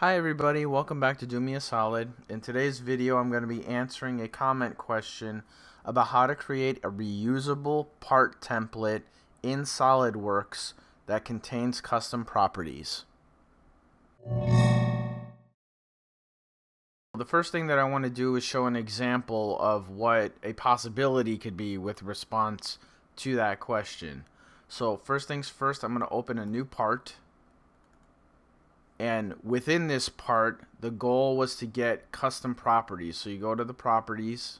Hi everybody, welcome back to Do Me a Solid. In today's video I'm going to be answering a comment question about how to create a reusable part template in SolidWorks that contains custom properties. The first thing that I want to do is show an example of what a possibility could be with response to that question. So first things first, I'm going to open a new part. And within this part, the goal was to get custom properties. So you go to the properties.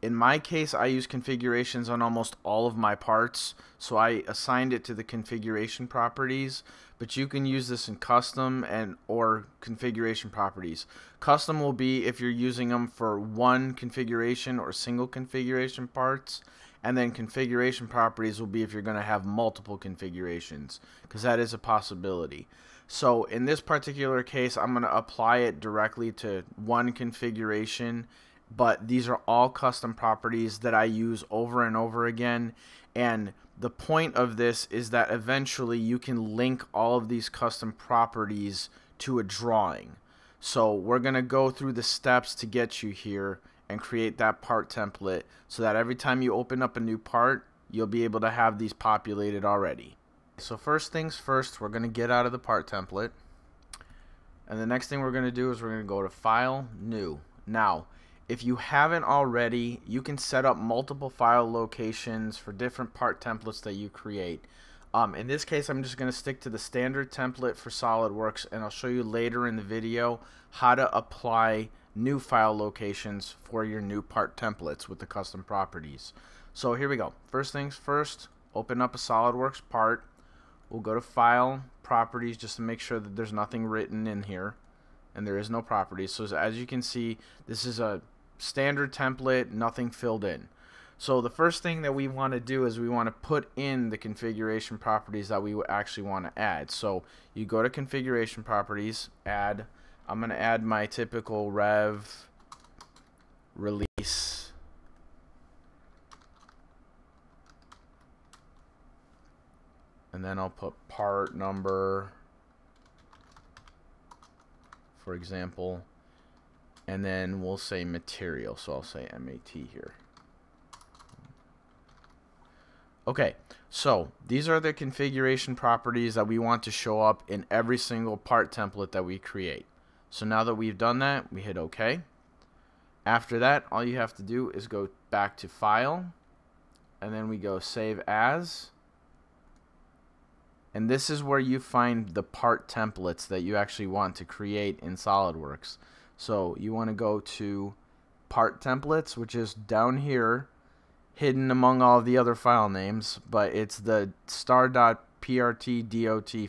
In my case, I use configurations on almost all of my parts. So I assigned it to the configuration properties. But you can use this in custom or configuration properties. Custom will be if you're using them for one configuration or single configuration parts. And then configuration properties will be if you're going to have multiple configurations, because that is a possibility. So in this particular case, I'm going to apply it directly to one configuration, but these are all custom properties that I use over and over again. And the point of this is that eventually you can link all of these custom properties to a drawing. So we're going to go through the steps to get you here and create that part template so that every time you open up a new part, you'll be able to have these populated already. So first things first, we're going to get out of the part template, and the next thing we're going to do is we're going to go to File, New. Now if you haven't already, you can set up multiple file locations for different part templates that you create. In this case, I'm just going to stick to the standard template for SolidWorks, and I'll show you later in the video how to apply new file locations for your new part templates with the custom properties. So here we go. First things first, open up a SolidWorks part. We'll go to File, Properties, just to make sure that there's nothing written in here, and there is no properties. So as you can see, this is a standard template, nothing filled in. So the first thing that we want to do is we want to put in the configuration properties that we actually want to add. So you go to Configuration Properties, Add. I'm going to add my typical rev, release, and then I'll put part number, for example, and then we'll say material, so I'll say MAT here. Okay, so these are the configuration properties that we want to show up in every single part template that we create. So now that we've done that, we hit OK. After that, all you have to do is go back to File, and then we go Save As. And this is where you find the part templates that you actually want to create in SolidWorks. So you want to go to Part Templates, which is down here, hidden among all the other file names, but it's the star.prtdot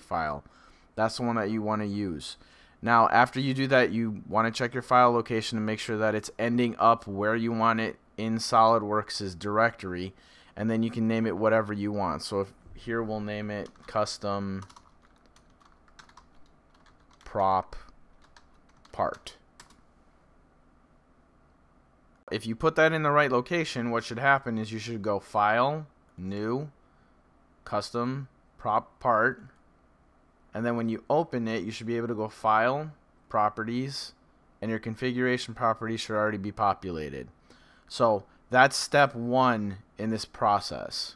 file. That's the one that you want to use. Now, after you do that, you want to check your file location and make sure that it's ending up where you want it in SolidWorks' directory, and then you can name it whatever you want. So if here we'll name it custom prop part. If you put that in the right location, what should happen is you should go File, New, Custom Prop Part, and then when you open it, you should be able to go File, Properties, and your configuration properties should already be populated. So that's step one in this process.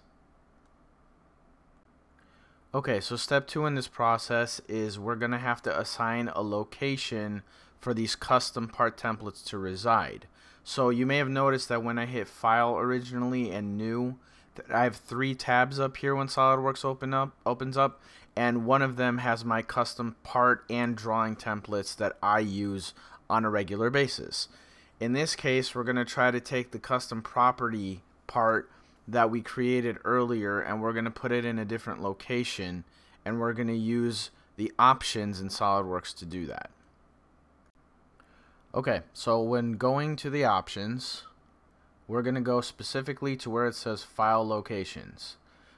Okay, so step two in this process is we're going to have to assign a location for these custom part templates to reside. So you may have noticed that when I hit File originally and New, that I have three tabs up here when SolidWorks opens up, and one of them has my custom part and drawing templates that I use on a regular basis. In this case, we're going to try to take the custom property part that we created earlier, and we're going to put it in a different location, and we're going to use the options in SolidWorks to do that. Okay, so when going to the options, we're going to go specifically to where it says File Locations.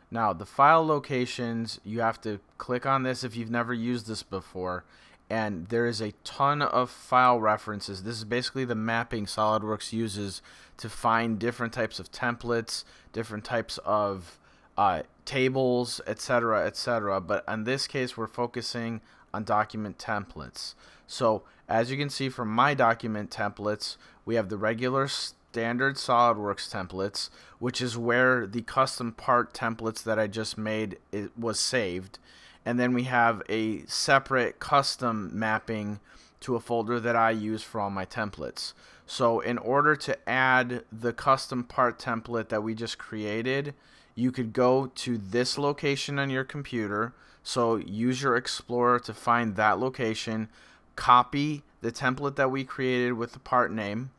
Now the file locations, you have to click on this if you've never used this before, and there is a ton of file references. This is basically the mapping SolidWorks uses to find different types of templates, different types of tables, etc., etc. But in this case, we're focusing on document templates. So as you can see from my document templates, we have the regular standard SolidWorks templates, which is where the custom part templates that I just made was saved. And then we have a separate custom mapping to a folder that I use for all my templates. So in order to add the custom part template that we just created, you could go to this location on your computer. So use your Explorer to find that location, copy the template that we created with the part name,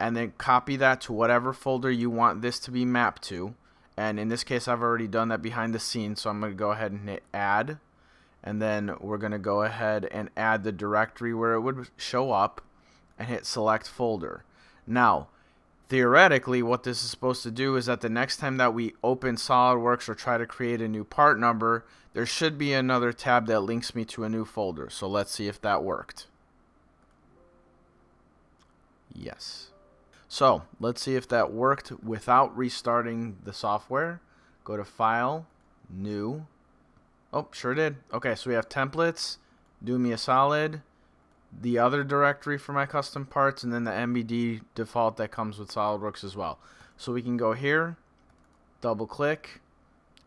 and then copy that to whatever folder you want this to be mapped to. And in this case, I've already done that behind the scenes, so I'm going to go ahead and hit add. And then we're going to go ahead and add the directory where it would show up and hit select folder. Now, theoretically, what this is supposed to do is that the next time that we open SolidWorks or try to create a new part number, there should be another tab that links me to a new folder. So let's see if that worked. Yes. So let's see if that worked without restarting the software. Go to File, New. Oh, sure did. Okay, so we have templates, Do Me a Solid, the other directory for my custom parts, and then the MBD default that comes with SolidWorks as well. So we can go here, double click,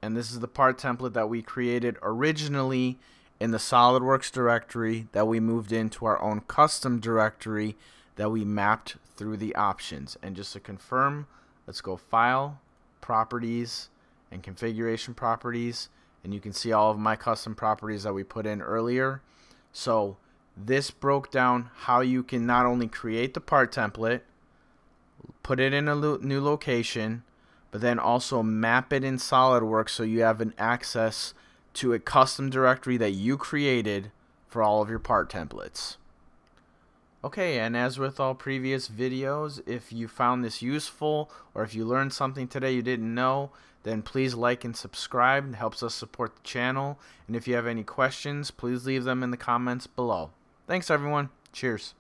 and this is the part template that we created originally in the SolidWorks directory that we moved into our own custom directory that we mapped through the options. And just to confirm, let's go File, Properties, and Configuration Properties. And you can see all of my custom properties that we put in earlier. So this broke down how you can not only create the part template, put it in a new location, but then also map it in SolidWorks so you have an access to a custom directory that you created for all of your part templates. Okay, and as with all previous videos, if you found this useful or if you learned something today you didn't know, then please like and subscribe. It helps us support the channel. And if you have any questions, please leave them in the comments below. Thanks, everyone. Cheers.